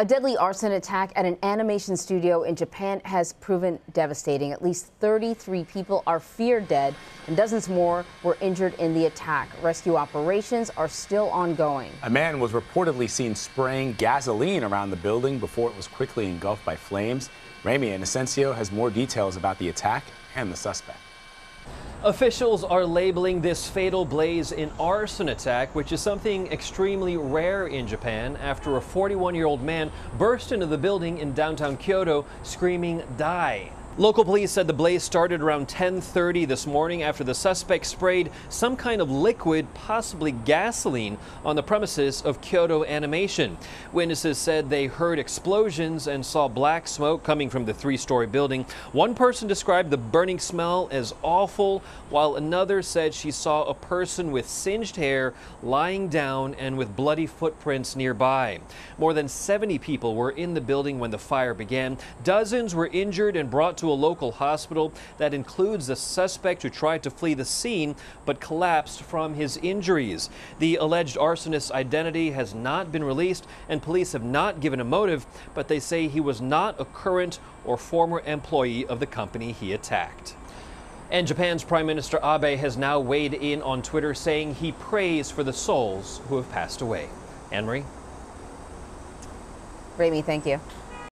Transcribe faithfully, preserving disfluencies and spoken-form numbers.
A deadly arson attack at an animation studio in Japan has proven devastating. At least thirty-three people are feared dead, and dozens more were injured in the attack. Rescue operations are still ongoing. A man was reportedly seen spraying gasoline around the building before it was quickly engulfed by flames. Ramy Inocencio has more details about the attack and the suspect. Officials are labeling this fatal blaze an arson attack, which is something extremely rare in Japan, after a forty-one-year-old man burst into the building in downtown Kyoto screaming, "Die!" Local police said the blaze started around ten thirty this morning after the suspect sprayed some kind of liquid, possibly gasoline, on the premises of Kyoto Animation. Witnesses said they heard explosions and saw black smoke coming from the three-story building. One person described the burning smell as awful, while another said she saw a person with singed hair lying down and with bloody footprints nearby. More than seventy people were in the building when the fire began. Dozens were injured and brought to a local hospital that includes the suspect who tried to flee the scene but collapsed from his injuries. The alleged arsonist's identity has not been released, and police have not given a motive, but they say he was not a current or former employee of the company he attacked. And Japan's Prime Minister Abe has now weighed in on Twitter, saying he prays for the souls who have passed away. Anne-Marie? Ramy, thank you.